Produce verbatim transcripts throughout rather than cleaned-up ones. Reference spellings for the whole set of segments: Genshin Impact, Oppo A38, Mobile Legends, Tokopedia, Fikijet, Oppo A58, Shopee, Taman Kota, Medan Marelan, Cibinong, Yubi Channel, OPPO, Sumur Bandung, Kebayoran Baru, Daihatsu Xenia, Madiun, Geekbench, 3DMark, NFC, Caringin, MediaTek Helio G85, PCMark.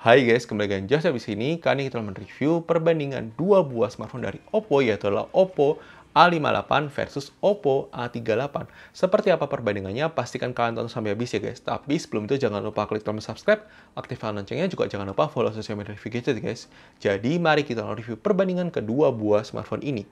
Hai guys, kembali dengan Jasa di sini. Kali ini kita mereview perbandingan dua buah smartphone dari Oppo, yaitu adalah Oppo A lima delapan versus Oppo A tiga delapan. Seperti apa perbandingannya? Pastikan kalian tonton sampai habis ya guys. Tapi sebelum itu jangan lupa klik tombol subscribe, aktifkan loncengnya, juga jangan lupa follow sosial media Fikijet guys. Jadi mari kita review perbandingan kedua buah smartphone ini.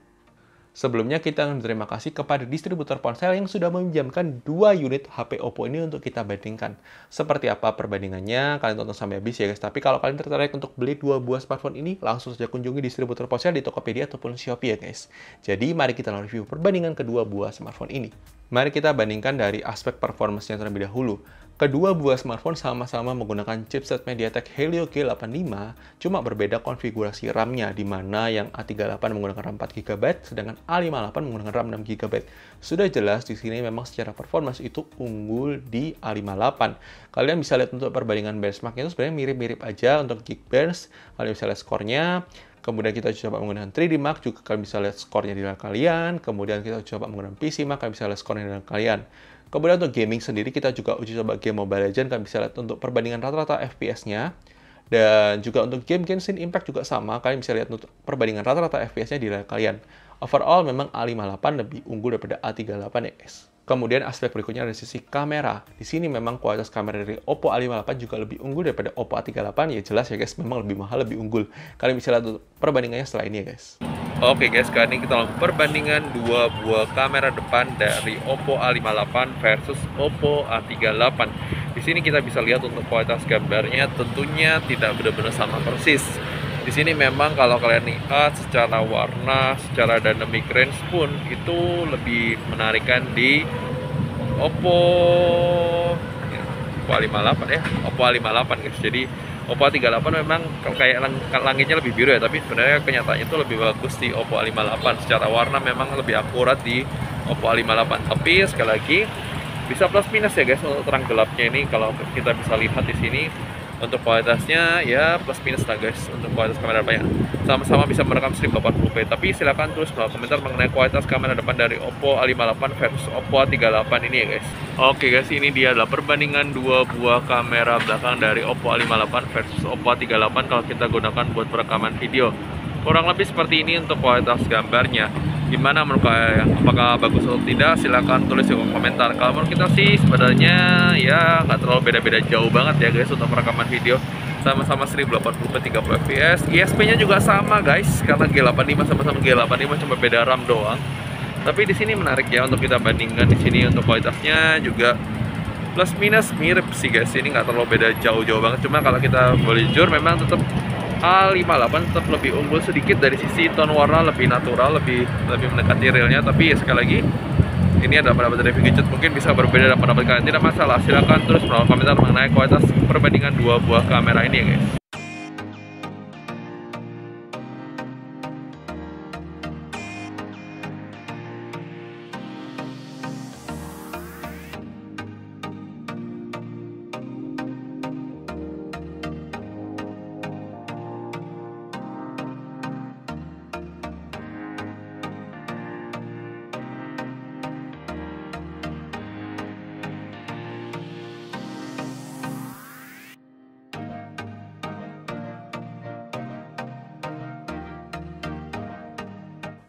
Sebelumnya kita berterima kasih kepada distributor ponsel yang sudah meminjamkan dua unit H P Oppo ini untuk kita bandingkan. Seperti apa perbandingannya, kalian tonton sampai habis ya guys. Tapi kalau kalian tertarik untuk beli dua buah smartphone ini, langsung saja kunjungi distributor ponsel di Tokopedia ataupun Shopee ya guys. Jadi mari kita review perbandingan kedua buah smartphone ini. Mari kita bandingkan dari aspek performance-nya terlebih dahulu. Kedua buah smartphone sama-sama menggunakan chipset MediaTek Helio G delapan lima, cuma berbeda konfigurasi RAM-nya, di mana yang A tiga delapan menggunakan RAM empat giga byte, sedangkan A lima delapan menggunakan RAM enam giga byte. Sudah jelas di sini memang secara performance itu unggul di A lima delapan. Kalian bisa lihat untuk perbandingan benchmark-nya itu sebenarnya mirip-mirip aja untuk Geekbench. Kalian bisa lihat skornya. Kemudian kita coba menggunakan three D Mark, juga kalian bisa lihat skornya di dalam kalian. Kemudian kita coba menggunakan P C Mark, kalian bisa lihat skornya di dalam kalian. Kemudian untuk gaming sendiri, kita juga uji coba game Mobile Legends, kalian bisa lihat untuk perbandingan rata-rata F P S-nya. Dan juga untuk game Genshin Impact juga sama, kalian bisa lihat untuk perbandingan rata-rata F P S-nya di dalam kalian. Overall memang A lima delapan lebih unggul daripada A tiga delapan ya guys. Kemudian aspek berikutnya dari sisi kamera. Di sini memang kualitas kamera dari Oppo A lima delapan juga lebih unggul daripada Oppo A tiga delapan. Ya jelas ya guys, memang lebih mahal, lebih unggul. Kalian bisa lihat perbandingannya setelah ini ya guys. Oke guys, kali ini kita lakukan perbandingan dua buah kamera depan dari Oppo A lima delapan versus Oppo A tiga delapan. Di sini kita bisa lihat untuk kualitas gambarnya tentunya tidak benar-benar sama persis. Di sini memang kalau kalian lihat secara warna, secara dynamic range pun itu lebih menarikan di Oppo A lima delapan ya, Oppo A lima delapan guys. Jadi Oppo A tiga delapan memang kayak lang langitnya lebih biru ya, tapi sebenarnya kenyataannya itu lebih bagus di Oppo A lima delapan. Secara warna memang lebih akurat di Oppo A lima delapan. Tapi sekali lagi bisa plus minus ya guys untuk terang gelapnya ini. Kalau kita bisa lihat di sini untuk kualitasnya ya plus minus lah guys. Untuk kualitas kamera depannya sama-sama bisa merekam seribu delapan puluh p, tapi silahkan tulis bawah komentar mengenai kualitas kamera depan dari Oppo A lima delapan versus Oppo A tiga delapan ini ya guys. Oke guys, ini dia adalah perbandingan dua buah kamera belakang dari Oppo A lima delapan versus Oppo A tiga delapan kalau kita gunakan buat perekaman video. Kurang lebih seperti ini untuk kualitas gambarnya. Gimana menurut kalian, apakah bagus atau tidak? Silahkan tulis di kolom komentar. Kalau menurut kita sih sebenarnya ya nggak terlalu beda-beda jauh banget ya guys untuk perekaman video. Sama-sama seribu delapan puluh p tiga puluh fps, I S P-nya juga sama guys, karena G delapan lima sama-sama G delapan lima, cuma beda RAM doang. Tapi di sini menarik ya untuk kita bandingkan. Di sini untuk kualitasnya juga plus minus mirip sih guys. Ini nggak terlalu beda jauh-jauh banget. Cuma kalau kita boleh jujur memang tetap A lima delapan tetap lebih unggul sedikit dari sisi tone warna, lebih natural, lebih lebih mendekati realnya. Tapi ya sekali lagi ini adalah pendapat dari Fikijet, mungkin bisa berbeda dengan pendapat kalian, tidak masalah. Silahkan terus melalui komentar mengenai kualitas perbandingan dua buah kamera ini ya guys.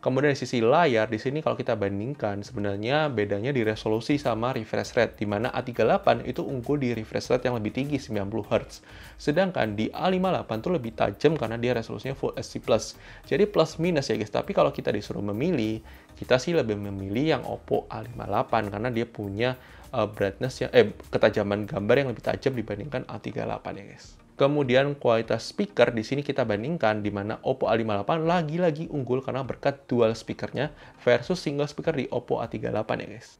Kemudian dari sisi layar, di sini kalau kita bandingkan sebenarnya bedanya di resolusi sama refresh rate, di mana A tiga delapan itu unggul di refresh rate yang lebih tinggi sembilan puluh hertz, sedangkan di A lima delapan itu lebih tajam karena dia resolusinya Full H D plus. Jadi plus minus ya guys, tapi kalau kita disuruh memilih, kita sih lebih memilih yang Oppo A lima delapan karena dia punya uh, brightness yang, eh ketajaman gambar yang lebih tajam dibandingkan A tiga delapan ya guys. Kemudian kualitas speaker di sini kita bandingkan, di mana Oppo A lima delapan lagi-lagi unggul karena berkat dual speakernya versus single speaker di Oppo A tiga delapan ya guys.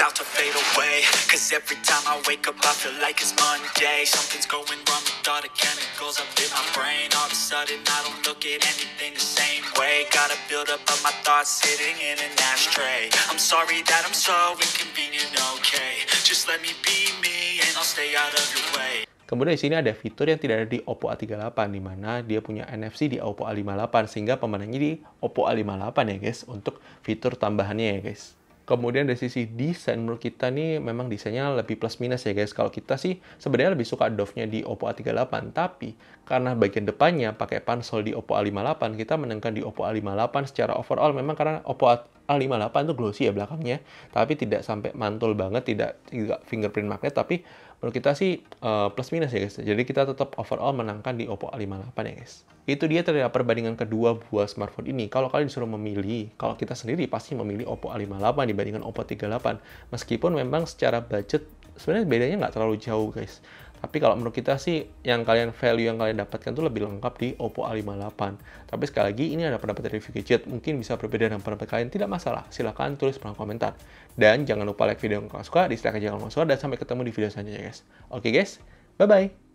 about to fade away. Cause every time I wake up I feel like it's Monday. Something's going wrong with all the chemicals up in my brain. All of a sudden I don't look at anything the same way. Gotta build up of my thoughts sitting in an ashtray. I'm sorry that I'm so inconvenient, okay. Just let me be me and I'll stay out of your way. Kemudian di sini ada fitur yang tidak ada di Oppo A tiga delapan, di mana dia punya N F C di Oppo A lima delapan, sehingga pemenangnya di Oppo A lima delapan ya guys, untuk fitur tambahannya ya guys. Kemudian dari sisi desain, menurut kita nih memang desainnya lebih plus minus ya guys. Kalau kita sih sebenarnya lebih suka doff-nya di Oppo A tiga delapan, tapi karena bagian depannya pakai pansel di Oppo A lima delapan, kita menengkan di Oppo A lima delapan secara overall. Memang karena Oppo A lima delapan itu glossy ya belakangnya, tapi tidak sampai mantul banget, tidak, tidak fingerprint magnet, tapi menurut kita sih uh, plus minus ya guys. Jadi kita tetap overall menangkan di Oppo A lima delapan ya guys. Itu dia terhadap perbandingan kedua buah smartphone ini. Kalau kalian disuruh memilih, kalau kita sendiri pasti memilih Oppo A lima delapan dibandingkan Oppo A tiga delapan. Meskipun memang secara budget sebenarnya bedanya nggak terlalu jauh guys. Tapi kalau menurut kita sih, yang kalian value yang kalian dapatkan tuh lebih lengkap di Oppo A lima delapan. Tapi sekali lagi, ini ada pendapat dari Fikijet. Mungkin bisa berbeda dengan pendapat kalian, tidak masalah. Silahkan tulis di kolom komentar. Dan jangan lupa like video yang kalian suka, dislike jika kalian suka, dan sampai ketemu di video selanjutnya guys. Oke guys, bye-bye!